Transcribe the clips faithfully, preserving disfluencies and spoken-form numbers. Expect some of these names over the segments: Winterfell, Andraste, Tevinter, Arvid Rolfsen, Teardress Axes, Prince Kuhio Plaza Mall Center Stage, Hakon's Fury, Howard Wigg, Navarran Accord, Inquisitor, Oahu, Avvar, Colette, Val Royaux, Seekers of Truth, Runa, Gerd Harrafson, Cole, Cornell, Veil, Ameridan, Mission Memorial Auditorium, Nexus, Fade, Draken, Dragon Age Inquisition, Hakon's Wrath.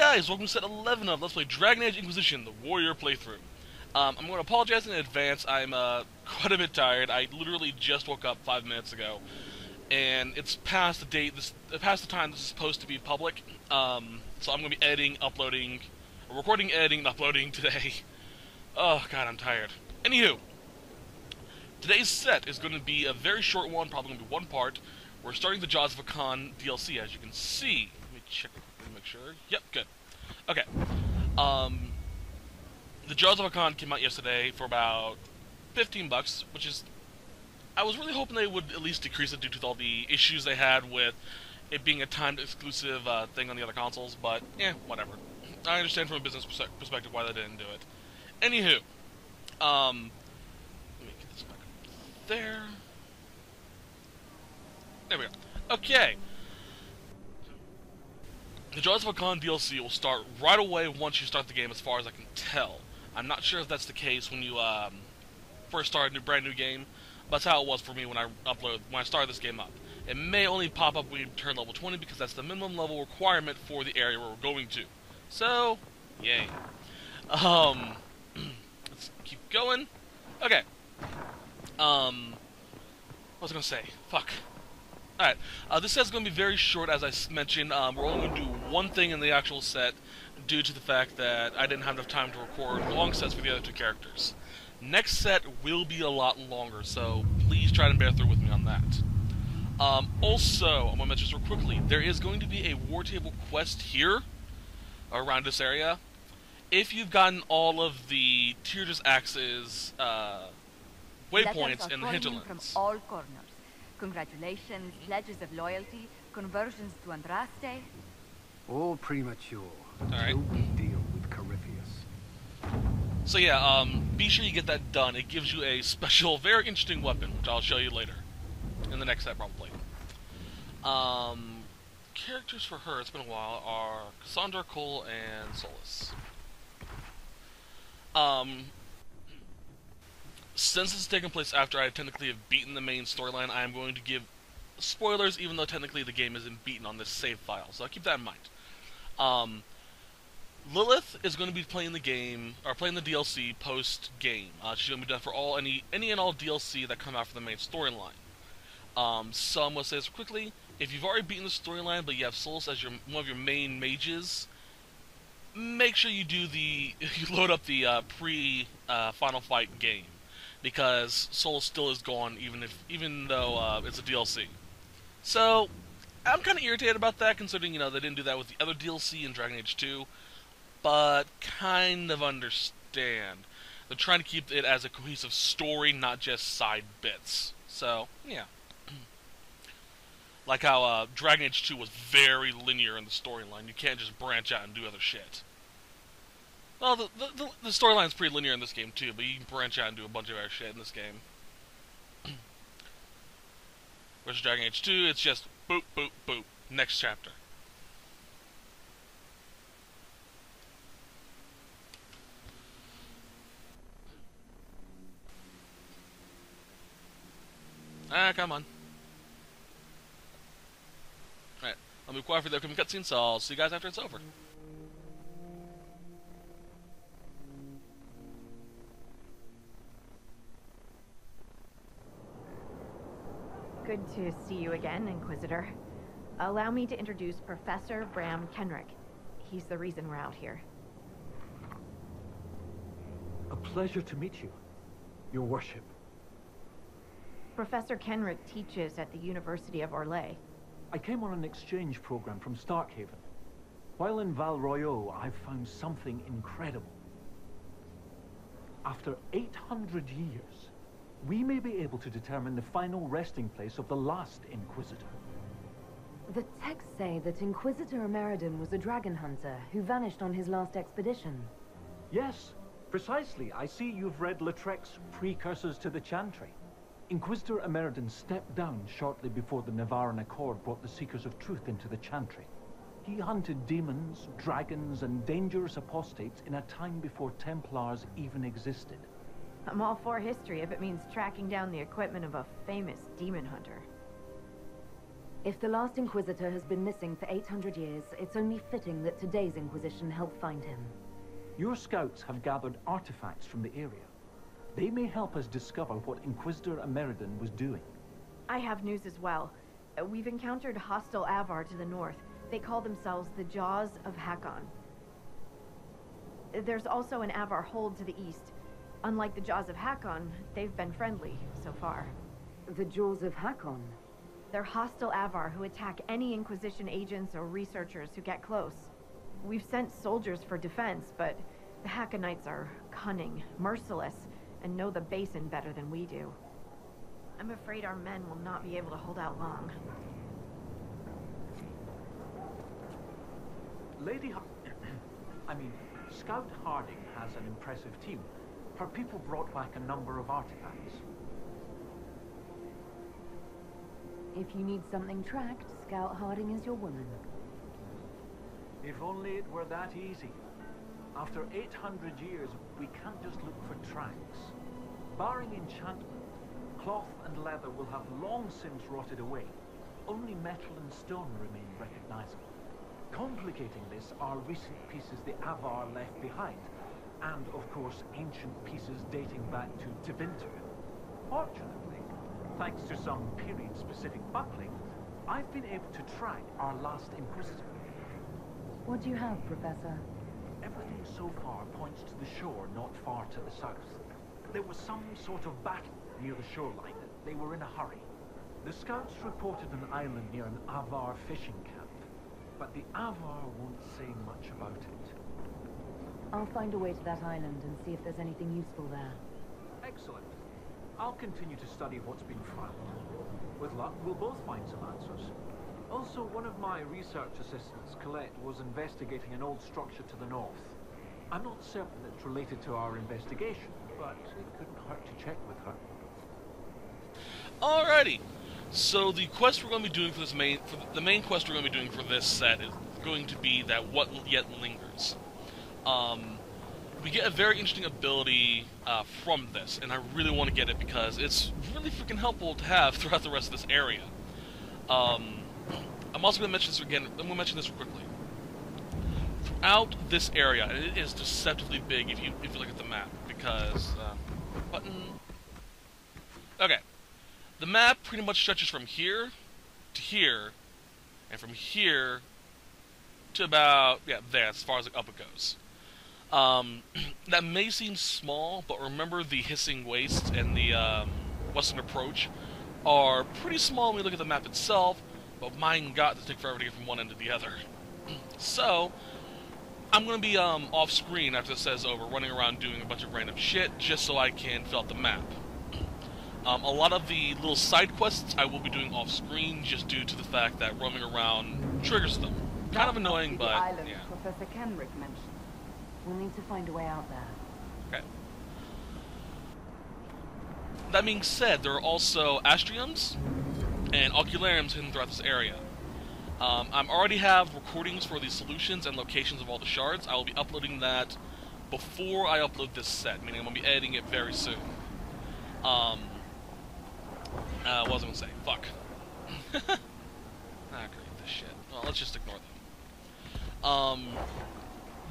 guys, welcome to set eleven of Let's Play Dragon Age Inquisition, the Warrior playthrough. Um, I'm going to apologize in advance, I'm uh, quite a bit tired. I literally just woke up five minutes ago, and it's past the date, this, past the time this is supposed to be public, um, so I'm going to be editing, uploading, recording, editing, and uploading today. Oh god, I'm tired. Anywho, today's set is going to be a very short one, probably going to be one part. We're starting the Jaws of Hakkon D L C, as you can see. Let me check. Make sure. Yep, good. Okay. Um, the Jaws of Hakkon came out yesterday for about fifteen bucks, which is... I was really hoping they would at least decrease it due to all the issues they had with it being a timed-exclusive uh, thing on the other consoles, but, eh, whatever. I understand from a business perspective why they didn't do it. Anywho, um, let me get this back up there. There we go. Okay. The Jaws of Hakkon D L C will start right away once you start the game, as far as I can tell. I'm not sure if that's the case when you um, first start a new, brand new game, but that's how it was for me when I upload when I started this game up. It may only pop up when you turn level twenty, because that's the minimum level requirement for the area where we're going to. So, yay. Um, let's keep going. Okay. Um, what was I gonna say? Fuck. Alright, uh, this set's going to be very short, as I mentioned. Um, we're only going to do one thing in the actual set, due to the fact that I didn't have enough time to record long sets for the other two characters. Next set will be a lot longer, so please try to bear through with me on that. Um, also, I'm going to mention this real quickly, there is going to be a War Table quest here, around this area. If you've gotten all of the Teardress Axes uh, waypoints in the hinterlands. From all corners. Congratulations, pledges of loyalty, conversions to Andraste. All premature. All right. We deal with Corypheus. So yeah, um, be sure you get that done. It gives you a special, very interesting weapon, which I'll show you later. In the next set, probably. Um, characters for her, it's been a while, are Cassandra, Cole, and Solas. Um... Since this is taking place after I technically have beaten the main storyline, I am going to give spoilers, even though technically the game isn't beaten on this save file, so keep that in mind. Um, Lilith is going to be playing the game, or playing the D L C post-game. Uh, she's going to be done for all any any and all D L C that come out for the main storyline. Um, so I'm going to say this quickly, if you've already beaten the storyline, but you have Solas as your, one of your main mages, make sure you do the you load up the uh, pre-Final uh, Fight game. Because Soul still is gone, even if, even though uh, it's a D L C. So, I'm kind of irritated about that, considering, you know, they didn't do that with the other D L C in Dragon Age two. But, kind of understand. They're trying to keep it as a cohesive story, not just side bits. So, yeah. Like how uh, Dragon Age two was very linear in the storyline. You can't just branch out and do other shit. Well, the, the, the storyline's pretty linear in this game, too, but you can branch out and do a bunch of other shit in this game. Whereas Dragon Age two, it's just boop, boop, boop. Next chapter. Ah, come on. Alright, I'll be quiet for the upcoming cutscene, so I'll see you guys after it's over. Good to see you again, Inquisitor. Allow me to introduce Professor Bram Kenrick. He's the reason we're out here. A pleasure to meet you, Your Worship. Professor Kenrick teaches at the University of Orlais. I came on an exchange program from Starkhaven. While in Val Royaux, I found something incredible. After eight hundred years, we may be able to determine the final resting place of the last Inquisitor. The texts say that Inquisitor Ameridan was a dragon hunter who vanished on his last expedition. Yes, precisely. I see you've read Lautrec's Precursors to the Chantry. Inquisitor Ameridan stepped down shortly before the Navarran Accord brought the Seekers of Truth into the Chantry. He hunted demons, dragons, and dangerous apostates in a time before Templars even existed. I'm all for history if it means tracking down the equipment of a famous demon hunter. If the last Inquisitor has been missing for eight hundred years, it's only fitting that today's Inquisition help find him. Your scouts have gathered artifacts from the area. They may help us discover what Inquisitor Ameridan was doing. I have news as well. We've encountered hostile Avvar to the north. They call themselves the Jaws of Hakkon. There's also an Avvar hold to the east. Unlike the Jaws of Hakkon, they've been friendly so far. The Jaws of Hakkon? They're hostile Avvar who attack any Inquisition agents or researchers who get close. We've sent soldiers for defense, but the Hakkonites are cunning, merciless, and know the basin better than we do. I'm afraid our men will not be able to hold out long. Lady H I mean, Scout Harding has an impressive team. Her people brought back a number of artifacts. If you need something tracked, Scout Harding is your woman. If only it were that easy. After eight hundred years, we can't just look for tracks. Barring enchantment, cloth and leather will have long since rotted away. Only metal and stone remain recognizable. Complicating this are recent pieces the Avvar left behind, and of course ancient pieces dating back to Tevinter. Fortunately, thanks to some period-specific buckling, I've been able to track our last Inquisitor. What do you have, Professor? Everything so far points to the shore not far to the south. There was some sort of battle near the shoreline. They were in a hurry. The scouts reported an island near an Avvar fishing camp, but the Avvar won't say much about it. I'll find a way to that island and see if there's anything useful there. Excellent. I'll continue to study what's been found. With luck, we'll both find some answers. Also, one of my research assistants, Colette, was investigating an old structure to the north. I'm not certain it's related to our investigation, but it couldn't hurt to check with her. Alrighty. So the quest we're going to be doing for this main, for the main quest we're going to be doing for this set is going to be that What Yet Lingers. Um, we get a very interesting ability uh, from this, and I really want to get it because it's really freaking helpful to have throughout the rest of this area. Um, I'm also going to mention this again. I'm going to mention this quickly. Throughout this area, and it is deceptively big if you if you look at the map because uh, button. Okay. The map pretty much stretches from here to here, and from here to about, yeah, there, as far as like, up it goes. Um, that may seem small, but remember the Hissing Waste and the um, Western Approach are pretty small when you look at the map itself, but mine got to take forever to get from one end to the other. So, I'm going to be um, off screen after this is over, running around doing a bunch of random shit just so I can fill out the map. Um, a lot of the little side quests I will be doing off-screen, just due to the fact that roaming around triggers them. Kind that of annoying, but island, yeah. Professor Kenrick mentioned. We'll need to find a way out there. Okay. That being said, there are also astriums and oculariums hidden throughout this area. Um, I already have recordings for the solutions and locations of all the shards. I will be uploading that before I upload this set, meaning I'm gonna be editing it very soon. Um. Uh, what was I going to say? Fuck. Not great, this shit. Well, let's just ignore them. Um,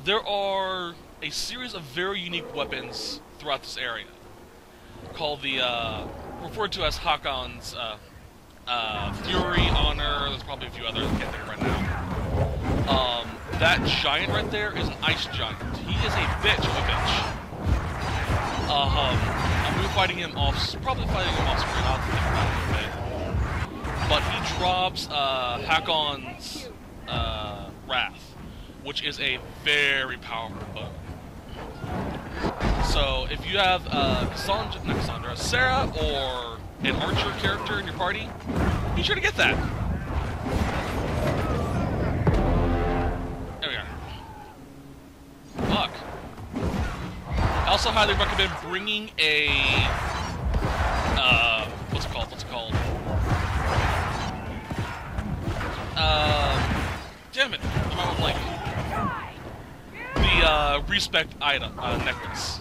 there are a series of very unique weapons throughout this area, called the, uh, referred to as Hakon's, uh, uh, Fury, Honor, there's probably a few others, I can't think of right now. Um, that giant right there is an ice giant. He is a bitch of a bitch. Uh-huh. Fighting him off, probably fighting him off screen. I'll think about it a bit. But he drops uh, Hakon's uh, Wrath, which is a very powerful bow. So if you have uh, Cassandra, not Cassandra, Sarah, or an archer character in your party, be sure to get that. There we go. Fuck. I also highly recommend bringing a, uh, what's it called, what's it called, uh, damn it, I might want like, the, uh, respect item, uh, necklace,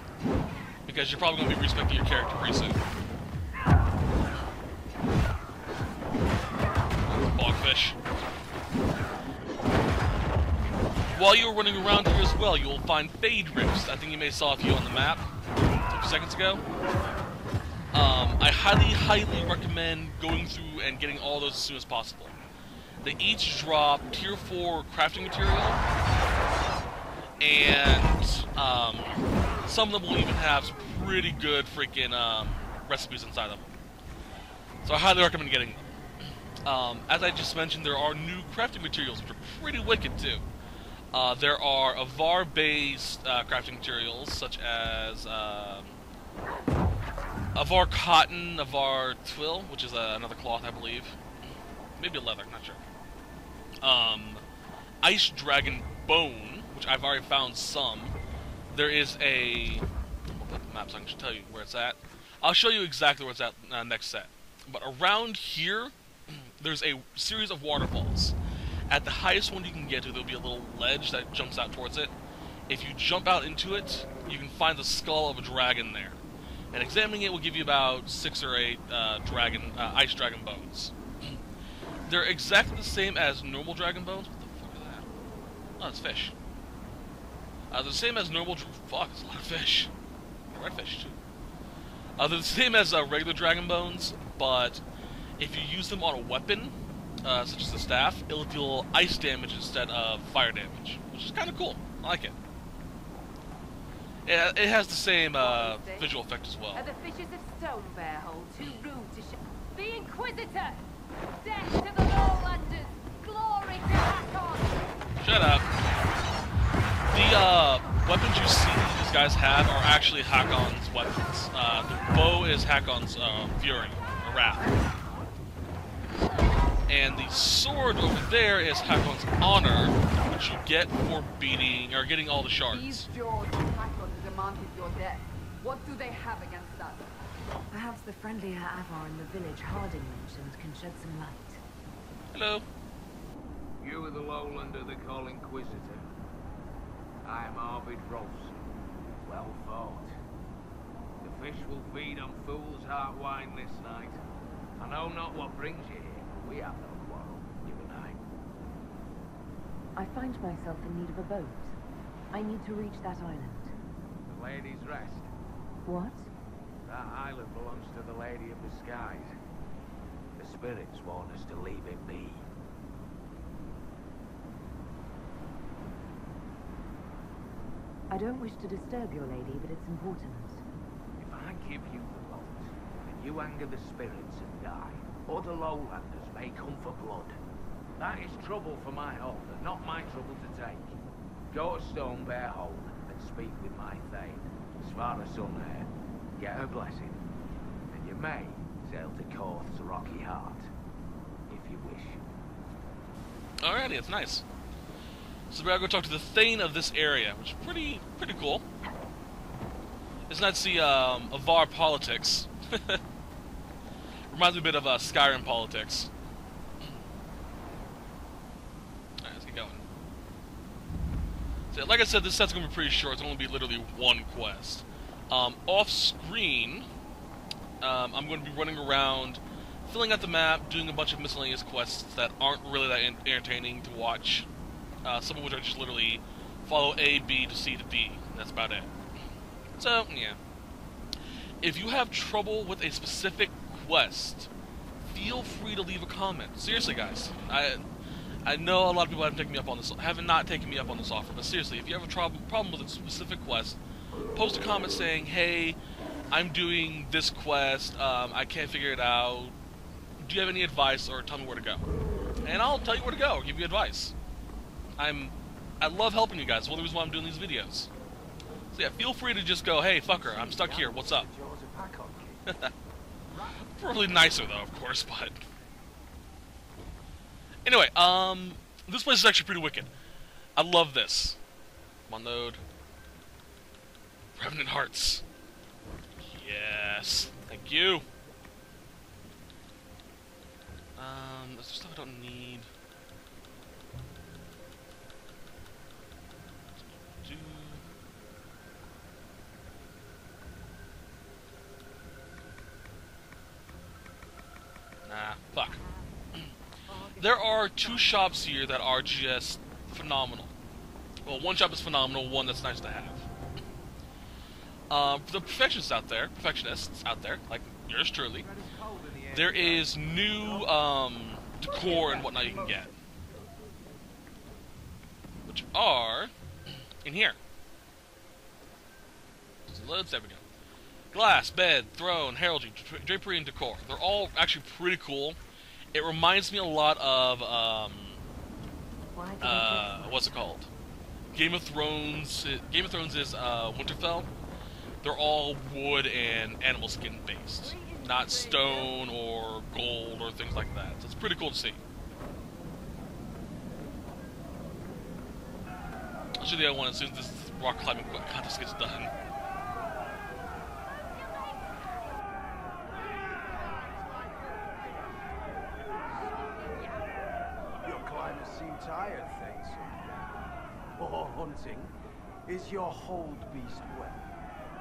because you're probably going to be respecting your character pretty soon. That's a bog flesh. While you're running around here as well, you'll find Fade rifts. I think you may saw a few on the map a few seconds ago. Um, I highly, highly recommend going through and getting all those as soon as possible. They each drop tier four crafting material, and um, some of them will even have some pretty good freaking um, recipes inside them. So I highly recommend getting them. Um, as I just mentioned, there are new crafting materials which are pretty wicked too. Uh, there are Avvar-based uh, crafting materials such as uh, Avvar cotton, Avvar twill, which is uh, another cloth, I believe. Maybe leather, not sure. Um, Ice Dragon Bone, which I've already found some. There is a... I'll put the map so I can tell you where it's at. I'll show you exactly where it's at uh, next set. But around here, there's a series of waterfalls. At the highest one you can get to, there'll be a little ledge that jumps out towards it. If you jump out into it, you can find the skull of a dragon there. And examining it will give you about six or eight uh, dragon, uh, Ice Dragon Bones. They're exactly the same as normal dragon bones. What the fuck is that? Oh, it's fish. Uh, they're the same as normal... Fuck, it's a lot of fish. Red fish, too. Uh, they're the same as uh, regular dragon bones, but if you use them on a weapon, uh, such as the staff, it'll deal ice damage instead of fire damage, which is kind of cool. I like it. It, it has the same uh, visual effect as well. Are the fishes of Stonebear Hold too rude to sh- The Inquisitor! Death to the Lowlanders! Glory to Hakkon! Shut up. The uh, weapons you see these guys have are actually Hakon's weapons. Uh, the bow is Hakon's uh, Fury, or Wrath. And the sword over there is Hakon's Honor, which you get for beating or getting all the shards. These Jaws of Hakkon demanded your death. What do they have against us? Perhaps the friendlier Avvar in the village Harding mentioned can shed some light. Hello. You are the Lowlander they call Inquisitor. I am Arvid Rolfsen. Well fought. The fish will feed on fool's heart wine this night. I know not what brings you here, but we have no quarrel, you and I. I find myself in need of a boat. I need to reach that island. The Lady's Rest. What? That island belongs to the Lady of the Skies. The spirits warn us to leave it be. I don't wish to disturb your lady, but it's important. If I give you the boat, and you anger the spirits and die, or the Lowlanders may come for blood. That is trouble for my holder, not my trouble to take. Go to Stonebear Hold and speak with my Thane, Svarah Sun-Hair. Get her blessing, and you may sail to Corth's rocky heart, if you wish. Alrighty, that's nice. So we're gonna go talk to the Thane of this area, which is pretty, pretty cool. It's nice to see um, Avvar politics. Reminds me a bit of uh, Skyrim politics. Alright, let's get going. So, like I said, this set's gonna be pretty short. It's gonna be literally one quest. Um, off screen, um, I'm going to be running around, filling out the map, doing a bunch of miscellaneous quests that aren't really that entertaining to watch. Uh, some of which are just literally follow A, B to C to D. That's about it. So, yeah. If you have trouble with a specific quest, feel free to leave a comment. Seriously, guys. I I know a lot of people haven't taken me up on this, have not taken me up on this offer, but seriously, if you have a trouble problem with a specific quest, post a comment saying, hey, I'm doing this quest, um, I can't figure it out, do you have any advice, or tell me where to go. And I'll tell you where to go, or give you advice. I'm, I love helping you guys, it's one of the reasons why I'm doing these videos. So yeah, feel free to just go, hey, fucker, I'm stuck here, what's up? Probably nicer though, of course, but... Anyway, um, this place is actually pretty wicked. I love this. Come on, load. Revenant Hearts. Yes. Thank you. Um, there's stuff I don't need. Do. Nah, fuck. there are two shops here that are just phenomenal. Well, one shop is phenomenal, one that's nice to have. Uh, for the perfectionists out there, perfectionists out there, like yours truly, there is new um, decor and whatnot you can get, which are in here. So let's there we go. Glass, bed, throne, heraldry, drapery, and decor. They're all actually pretty cool. It reminds me a lot of um, uh, what's it called? Game of Thrones. Game of Thrones is uh, Winterfell. They're all wood and animal skin based, not stone or gold or things like that. So it's pretty cool to see. I'll show you the other one as soon as this rock climbing contest gets done. Your climbers seem tired, thanks. Or hunting. Is your hold beast well?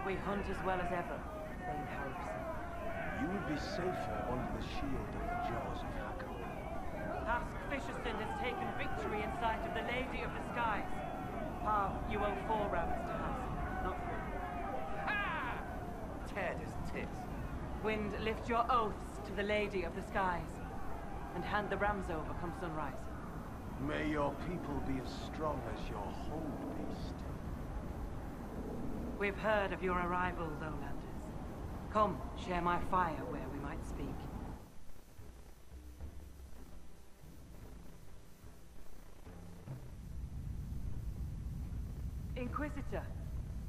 We hunt as well as ever, Bane Harrison. You will be safer under the shield of the Jaws of Hakkon. Ask Fisherson has taken victory in sight of the Lady of the Skies. Pa, you owe four rounds to Hanson, not three. Ha! Ted is tits. Wind, lift your oaths to the Lady of the Skies, and hand the rams over come sunrise. May your people be as strong as your whole beast. We've heard of your arrival, Lowlanders. Come, share my fire where we might speak. Inquisitor,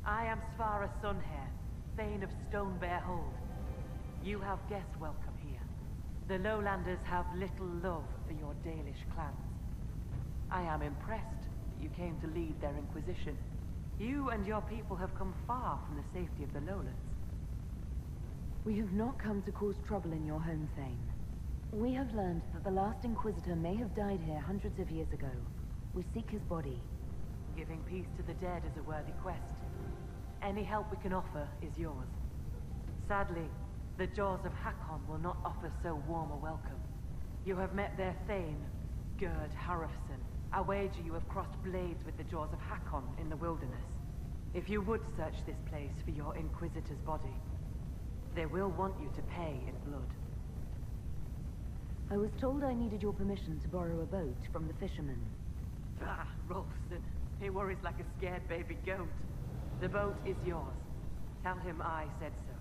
I am Svarah Sun-Hair, Thane of Stonebear Hold. You have guests welcome here. The Lowlanders have little love for your Dalish clans. I am impressed that you came to lead their Inquisition. You and your people have come far from the safety of the lowlands. We have not come to cause trouble in your home, Thane. We have learned that the last Inquisitor may have died here hundreds of years ago. We seek his body. Giving peace to the dead is a worthy quest. Any help we can offer is yours. Sadly, the Jaws of Hakkon will not offer so warm a welcome. You have met their Thane, Gerd Harrafson. I wager you have crossed blades with the Jaws of Hakkon in the wilderness. If you would search this place for your Inquisitor's body, they will want you to pay in blood. I was told I needed your permission to borrow a boat from the fishermen. Ah, Rolfsen. He worries like a scared baby goat. The boat is yours. Tell him I said so.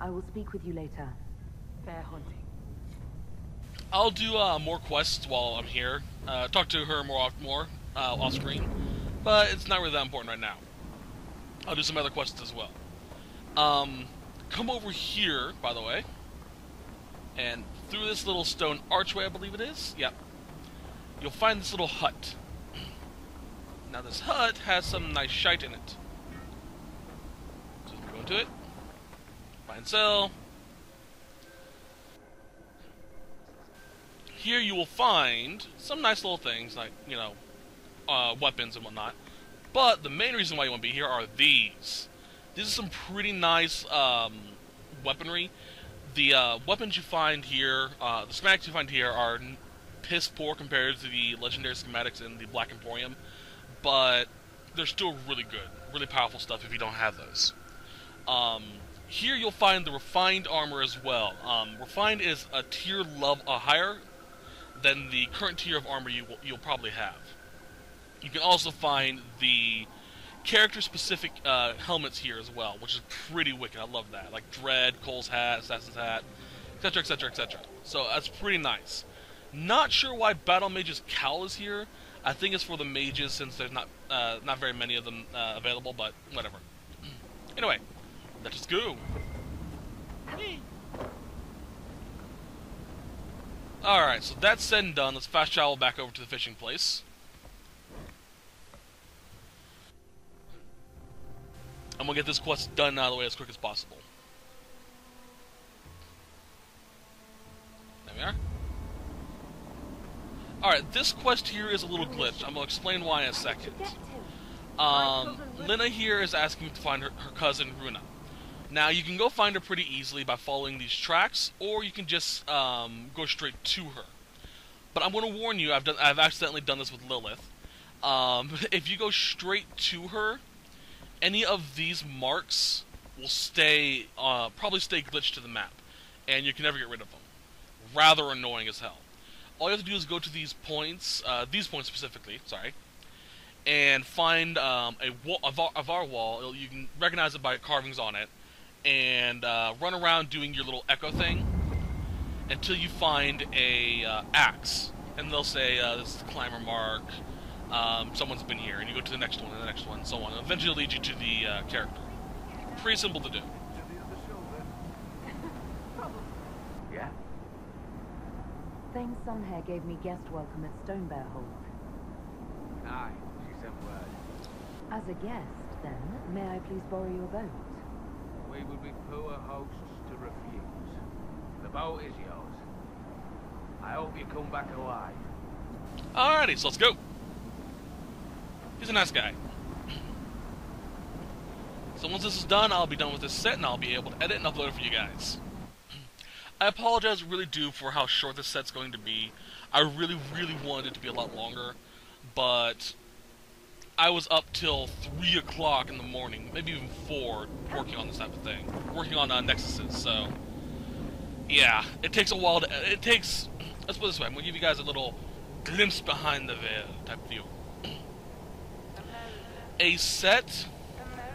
I will speak with you later. Fair hunting. I'll do uh, more quests while I'm here. Uh, talk to her more off more uh, off screen, but it's not really that important right now. I'll do some other quests as well. Um, come over here, by the way, and through this little stone archway, I believe it is. Yep. You'll find this little hut. Now this hut has some nice shite in it. So we go into it. Buy and sell. Here you will find some nice little things, like, you know, uh, weapons and whatnot. But the main reason why you want to be here are these. These are some pretty nice um, weaponry. The uh, weapons you find here, uh, the schematics you find here are piss poor compared to the legendary schematics in the Black Emporium. But they're still really good, really powerful stuff if you don't have those. Um, here you'll find the refined armor as well. Um, refined is a tier level uh, higher than the current tier of armor you will, you'll probably have. You can also find the character-specific uh, helmets here as well, which is pretty wicked. I love that. Like Dread, Cole's hat, Assassin's hat, et cetera, et cetera, et cetera. So that's pretty nice. Not sure why Battle Mage's cowl is here. I think it's for the mages, since there's not uh, not very many of them uh, available, but whatever. Anyway, let's just go. Hey. Alright, so that's said and done. Let's fast travel back over to the fishing place. I'm gonna get this quest done out of the way as quick as possible. There we are. Alright, this quest here is a little glitch. I'm gonna explain why in a second. Um, Lina here is asking me to find her, her cousin, Runa. Now, you can go find her pretty easily by following these tracks, or you can just um, go straight to her. But I'm going to warn you, I've done, I've accidentally done this with Lilith. Um, if you go straight to her, any of these marks will stay, uh, probably stay glitched to the map, and you can never get rid of them. Rather annoying as hell. All you have to do is go to these points, uh, these points specifically, sorry, and find um, a wall, Avvar, Avvar wall. It'll, you can recognize it by carvings on it, and uh, run around doing your little echo thing until you find a uh, axe, and they'll say uh, this is the climber mark. Um, someone's been here, and you go to the next one, and the next one, and so on. And eventually, it'll lead you to the uh, character. Pretty simple to do. Yeah. Thane Sun-Hair gave me guest welcome at Stonebear Hold. Aye, she sent word. As a guest, then, may I please borrow your boat? We would be poor hosts to refuse. The boat is yours. I hope you come back alive. Alrighty, so let's go. He's a nice guy. So once this is done, I'll be done with this set, and I'll be able to edit and upload it for you guys. I apologize, really do, for how short this set's going to be. I really, really wanted it to be a lot longer, but I was up till three o'clock in the morning, maybe even four, working on this type of thing. Working on uh, Nexuses, so... yeah, it takes a while to... it takes... let's put it this way, I'm going to give you guys a little glimpse behind the veil type view. A set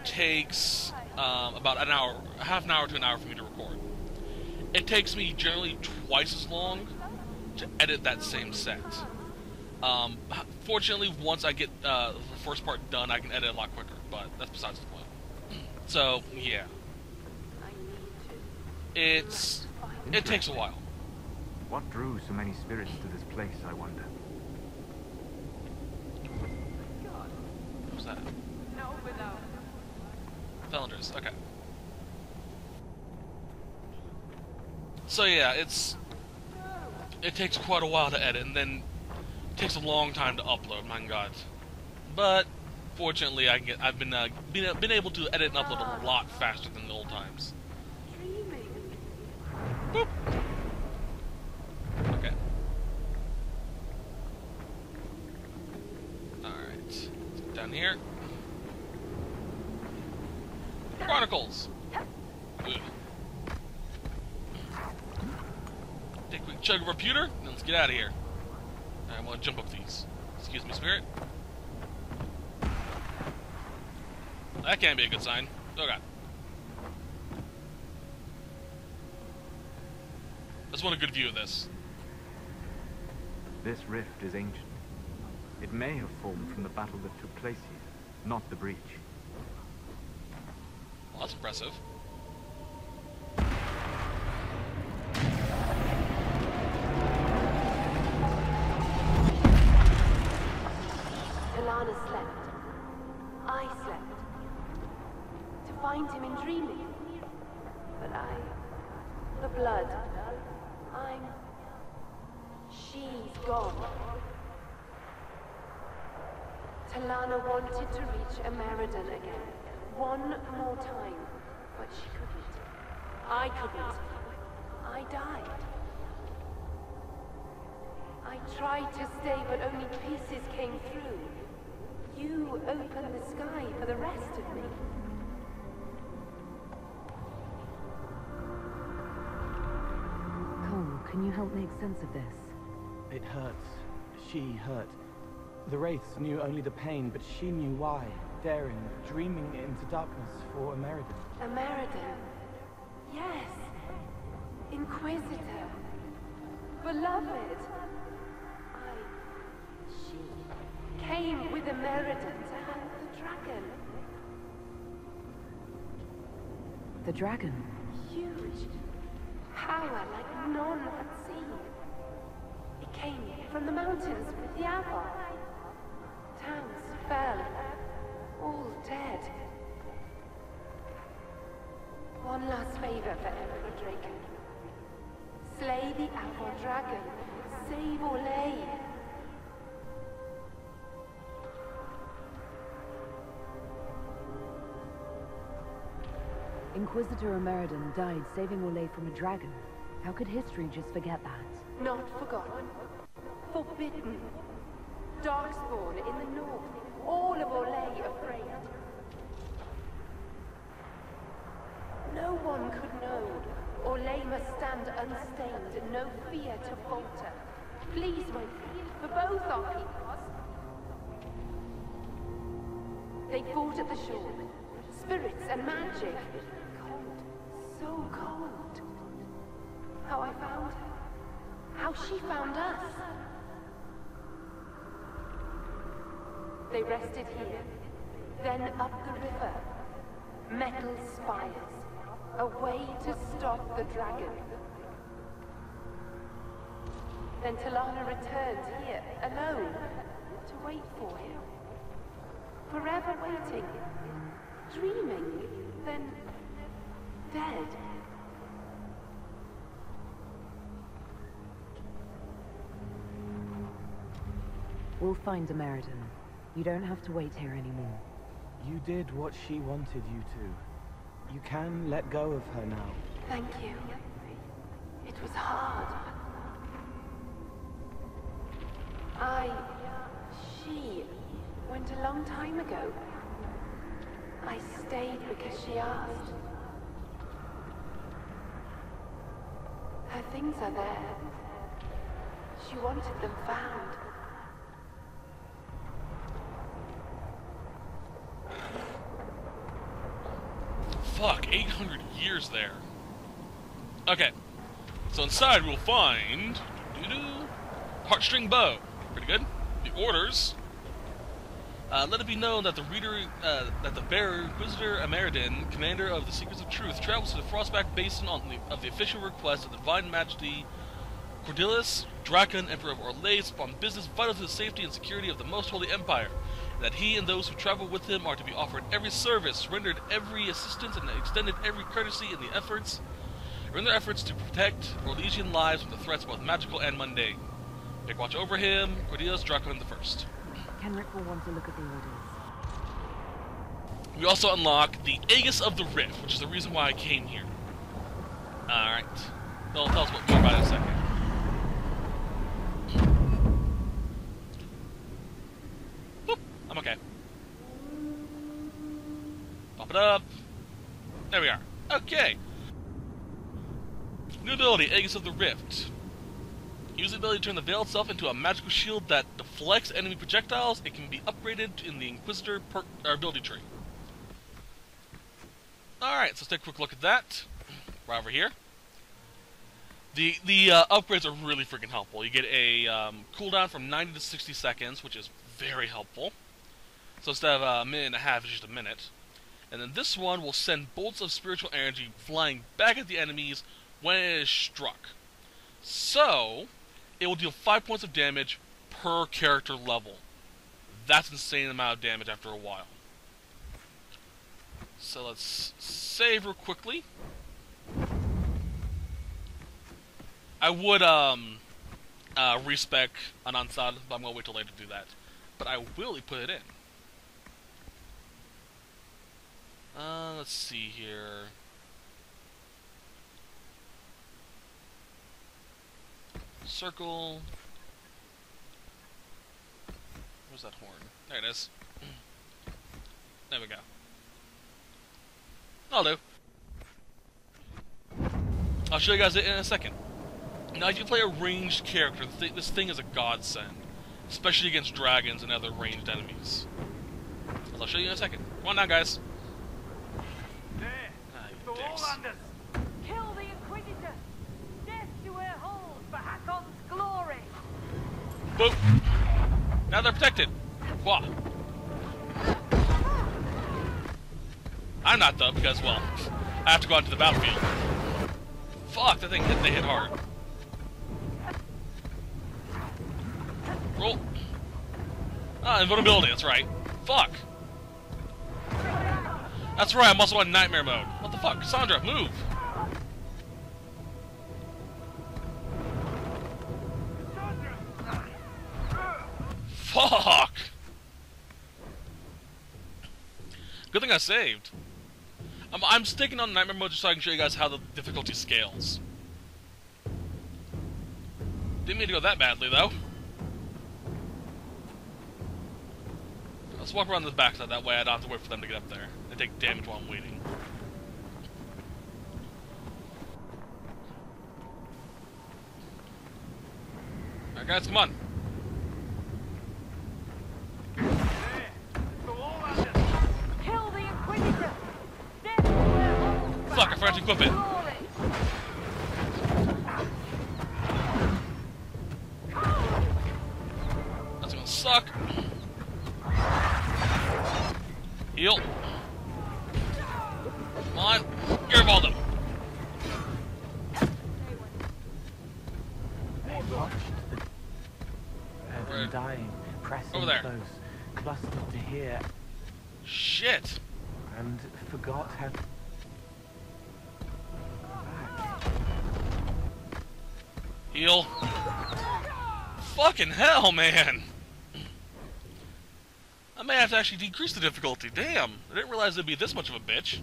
takes um, about an hour, half an hour to an hour for me to record. It takes me generally twice as long to edit that same set. Um, fortunately, once I get uh, the first part done, I can edit a lot quicker, but that's besides the point. So, yeah. It's... it takes a while. What drew so many spirits to this place, I wonder? That? No, without. Felinders, okay. So yeah, it's... it takes quite a while to edit, and then it takes a long time to upload, my god. But, fortunately, I can get, I've been, uh, been, been able to edit and upload a lot faster than the old times. Boop! Okay. Alright. Down here. Chronicles! Ugh. Take a quick chug of our pewter, and let's get out of here. Alright, I'm gonna jump up these. Excuse me, spirit. That can't be a good sign. Oh god. I just want a good view of this. This rift is ancient. It may have formed from the battle that took place here, not the breach. Well, that's impressive. Talana slept. I slept. To find him in dreaming. But I... the blood. I'm... she's gone. Talana wanted to reach Ameridan again, one more time, but she couldn't. I couldn't. I died. I tried to stay, but only pieces came through. You opened the sky for the rest of me. Cole, can you help make sense of this? It hurts. She hurt. The Wraiths knew only the pain, but she knew why. Daring, dreaming into darkness for Ameridan. Ameridan? Yes! Inquisitor! Beloved! I... she... came with Ameridan to hunt the dragon. The dragon? Huge. Power like none had seen. It came from the mountains with the Avvar. Towns fell, all dead. One last favor for Emperor Draken. Slay the Avvar dragon, save Orlais. Inquisitor Ameridan died saving Orlais from a dragon. How could history just forget that? Not forgotten. forbidden. Darkspawn in the north, all of Orlais afraid. No one could know. Orlais must stand unstained, no fear to falter. Please wait, for both our peoples. They fought at the shore. Spirits and magic. Cold, so cold. How I found her. How she found us. They rested here, then up the river. Metal spires. A way to stop the dragon. Then Talana returned here, alone, to wait for him. Forever waiting, dreaming, then dead. We'll find Ameridan. You don't have to wait here anymore. You did what she wanted you to. You can let go of her now. Thank you. It was hard. I... she... went a long time ago. I stayed because she asked. Her things are there. She wanted them found. Fuck, eight hundred years there. Okay. So inside we'll find... doo-doo-doo, heartstring bow. Pretty good. The orders. Uh, let it be known that the reader, uh, that the bearer, Inquisitor Ameridan, commander of the Seekers of Truth, travels to the Frostback Basin on the, of the official request of the Divine Majesty Cordelis, Draken, Emperor of Orlais, upon business vital to the safety and security of the Most Holy Empire, and that he and those who travel with him are to be offered every service, rendered every assistance, and extended every courtesy in the efforts, in their efforts to protect Orlesian lives from the threats both magical and mundane. Take watch over him, Cordelis, Draken the First. Kenrick will want to look at the orders. We also unlock the Aegis of the Rift, which is the reason why I came here. Alright. They'll tell us what more about in a second. Boop. I'm okay. Pop it up. There we are. Okay. New ability, Aegis of the Rift. Use the ability to turn the Veil itself into a magical shield that deflects enemy projectiles. It can be upgraded in the Inquisitor perk or ability tree. Alright, so let's take a quick look at that. Right over here. The the uh, upgrades are really freaking helpful. You get a um, cooldown from ninety to sixty seconds, which is very helpful. So instead of uh, a minute and a half, it's just a minute. And then this one will send bolts of spiritual energy flying back at the enemies when it is struck. So... it will deal five points of damage per character level. That's an insane amount of damage after a while. So let's save real quickly. I would um, uh, respec Anansad, but I'm going to wait till later to do that. But I will put it in. Uh, let's see here. Circle. Where's that horn? There it is. There we go. I'll do. I'll show you guys it in a second. Now, if you play a ranged character, th this thing is a godsend, especially against dragons and other ranged enemies. As I'll show you in a second. Come on now, guys. There. Oh, you dicks. Boop. Now they're protected. Wah. I'm not though, because, well, I have to go out to the battlefield. Fuck, that thing hit, they hit hard. Roll. Ah, invulnerability, that's right. Fuck. That's right, I'm also on nightmare mode. What the fuck? Cassandra, move! Fuck! Good thing I saved. I'm, I'm sticking on nightmare mode just so I can show you guys how the difficulty scales. Didn't mean to go that badly, though. Let's walk around the backside, that way I don't have to wait for them to get up there. They take damage while I'm waiting. Alright guys, come on! Kill the Inquisitor! Fuck, I forgot to equip it! That's gonna suck! Heal! Come on! Airball them! They watched the dead and dying, pressing over there. Close, clustered to here. Shit! And forgot how to... Heal. Fucking hell, man! I may have to actually decrease the difficulty. Damn! I didn't realize it'd be this much of a bitch.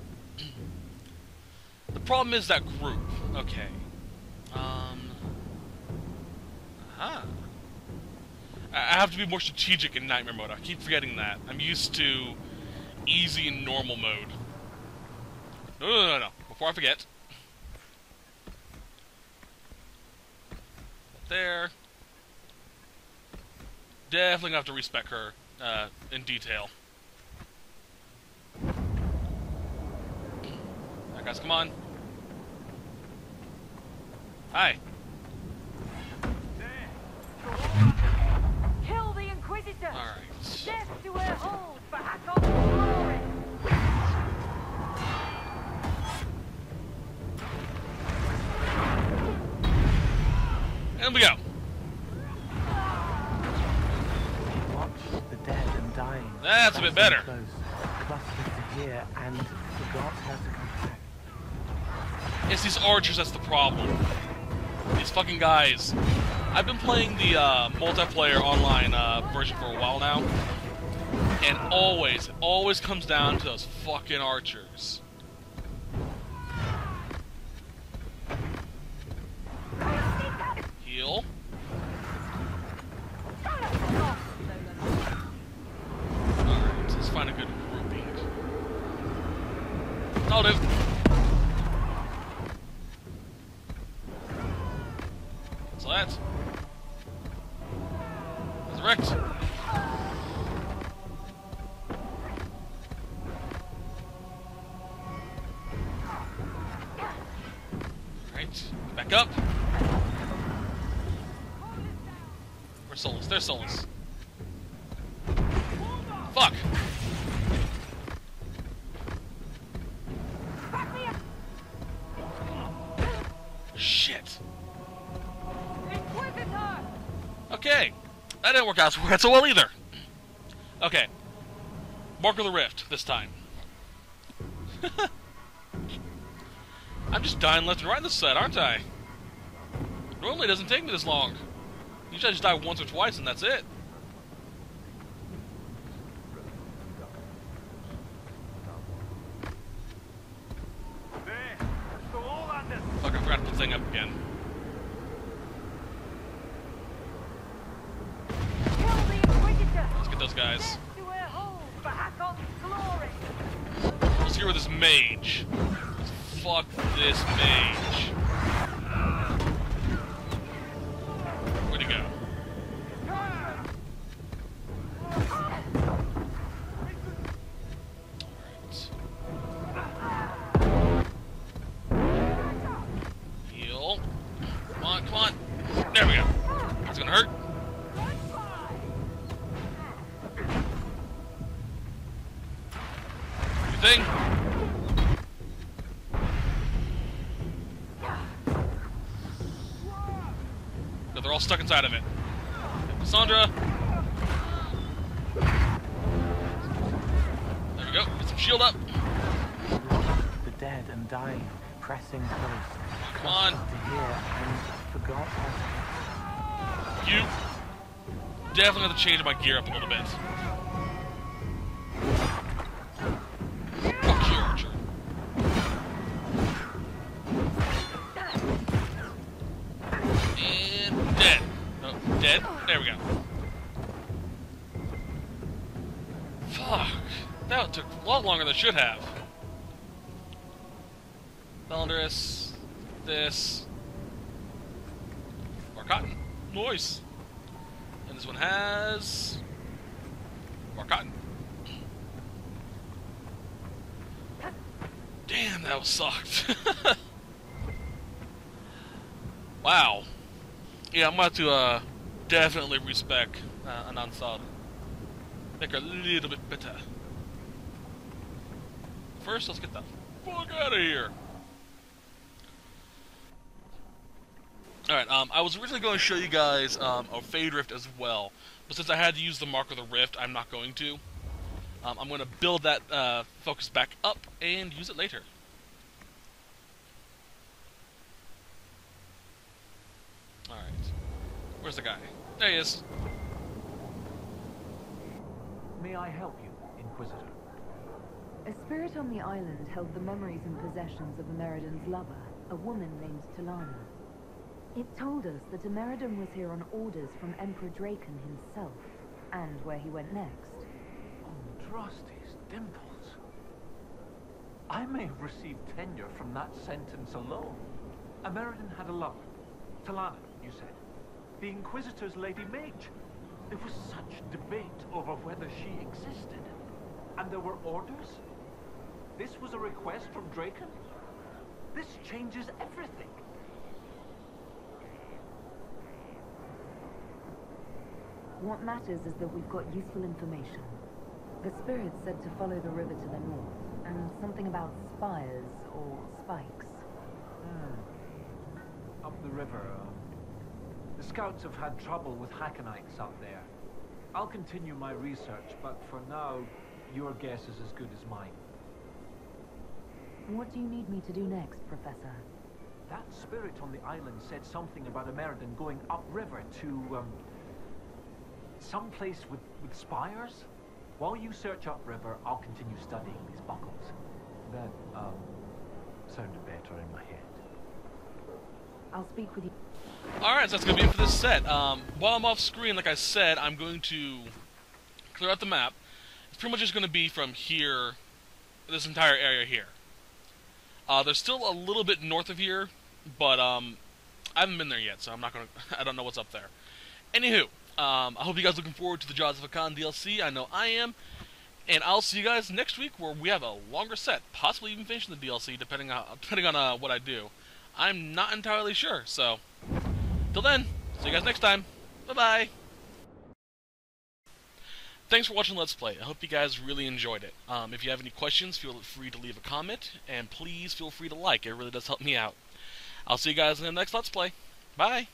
The problem is that group. Okay. Um. Huh. I have to be more strategic in Nightmare mode. I keep forgetting that. I'm used to easy and normal mode. No, no, no, no. Before I forget. There. Definitely gonna have to respec her uh, in detail. Alright, guys, come on. Hi. Kill the Inquisitor. All right. Death to her hold for Hakon's glory. And we go. That's a bit better. It's these archers that's the problem. These fucking guys. I've been playing the uh, multiplayer online uh, version for a while now, and always, it always comes down to those fucking archers. Heal. Find a good grouping. I'll do. So that's resurrect. Alright, back up. Where's Solas? There's Solas. Fuck! Shit. Okay. That didn't work out so well either. Okay. Mark of the Rift this time. I'm just dying left and right in this set, aren't I? Normally it doesn't take me this long. Usually I just die once or twice and that's it. Up again. Let's get those guys. Let's get rid of this mage. Let's fuck this mage. Where'd he go? Stuck inside of it. Cassandra! There we go. Get some shield up. The dead and dying, pressing close. Come on. You definitely have to change my gear up a little bit. Fuck you, Archer. Dead. There we go. that should have. Belandris, this, or cotton. Noise. And this one has more cotton. Damn, that was sucked. Wow. Yeah, I'm about to uh, definitely respec uh, an unsub. Make her a little bit better. First, let's get the fuck out of here. Alright, um, I was originally going to show you guys um, a Fade Rift as well, but since I had to use the Mark of the Rift, I'm not going to. Um, I'm going to build that uh, focus back up and use it later. Alright. Where's the guy? There he is. May I help you, Inquisitor? A spirit on the island held the memories and possessions of Ameridan's lover, a woman named Talana. It told us that Ameridan was here on orders from Emperor Draken himself, and where he went next. Ondraste's dimples. I may have received tenure from that sentence alone. Ameridan had a lover. Talana, you said. The Inquisitor's Lady Mage. There was such debate over whether she existed. And there were orders? This was a request from Draken? This changes everything. What matters is that we've got useful information. The spirit said to follow the river to the north, and something about spires or spikes. Mm. Up the river. The scouts have had trouble with Hakkonites up there. I'll continue my research, but for now, your guess is as good as mine. What do you need me to do next, Professor? That spirit on the island said something about Ameridan going upriver to, um... someplace with, with spires? While you search upriver, I'll continue studying these buckles. That, um, sounded better in my head. I'll speak with you. Alright, so that's going to be it for this set. Um, while I'm off screen, like I said, I'm going to clear out the map. It's pretty much just going to be from here, this entire area here. Uh, there's still a little bit north of here, but, um, I haven't been there yet, so I'm not going to, I don't know what's up there. Anywho. Um, I hope you guys are looking forward to the Jaws of Hakkon D L C. I know I am. And I'll see you guys next week where we have a longer set. Possibly even finishing the D L C, depending on, depending on uh, what I do. I'm not entirely sure. So, till then, see you guys next time. Bye-bye. Thanks for watching Let's Play. I hope you guys really enjoyed it. Um, if you have any questions, feel free to leave a comment. And please feel free to like. It really does help me out. I'll see you guys in the next Let's Play. Bye.